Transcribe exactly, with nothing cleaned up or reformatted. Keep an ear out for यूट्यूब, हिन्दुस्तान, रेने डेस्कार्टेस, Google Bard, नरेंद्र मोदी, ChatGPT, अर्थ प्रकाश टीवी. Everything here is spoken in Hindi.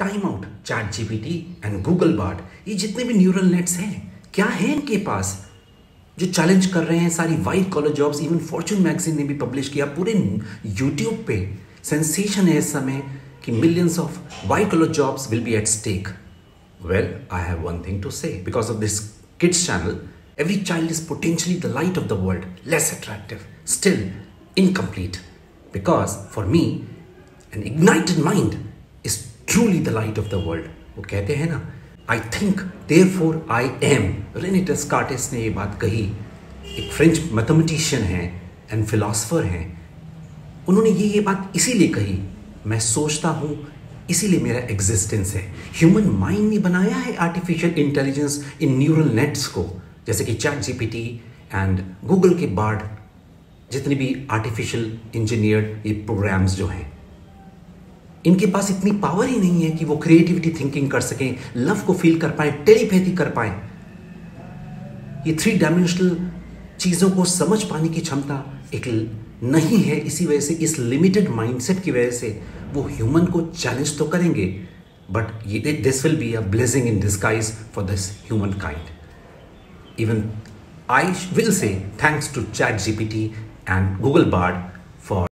Time out chat GPT and Google Bard, ये जितने भी न्यूरल नेट्स हैं, क्या है इनके पास जो चैलेंज कर रहे हैं सारी white collar jobs. Even Fortune magazine ने भी पब्लिश किया, पूरे यूट्यूब पे सेंसेशन है इस समय कि millions of white collar jobs will be at stake. Well, I have one thing to say, because of this kids channel every child is potentially the light of the world, less attractive, still incomplete, because for me an ignited mind is truly the light of the world. वो कहते हैं ना, I think therefore I am। रेने डेस्कार्टेस ने ये बात कही, एक फ्रेंच मैथमेटिशियन हैं एंड फिलोसफर हैं। उन्होंने ये ये बात इसीलिए कही, मैं सोचता हूँ इसीलिए मेरा एग्जिस्टेंस है। ह्यूमन माइंड ने बनाया है आर्टिफिशियल इंटेलिजेंस इन न्यूरल नेट्स को, जैसे कि चैट जीपीटी एंड गूगल के बार्ड, जितने भी आर्टिफिशियल इंजीनियर्ड ये प्रोग्राम्स जो हैं, इनके पास इतनी पावर ही नहीं है कि वो क्रिएटिविटी थिंकिंग कर सकें, लव को फील कर पाएं, टेलीपैथी कर पाएं। ये थ्री डायमेंशनल चीज़ों को समझ पाने की क्षमता एक नहीं है। इसी वजह से, इस लिमिटेड माइंडसेट की वजह से वो ह्यूमन को चैलेंज तो करेंगे, बट ये this will be a blessing in disguise for this human kind. Even I will say thanks to ChatGPT and Google Bard for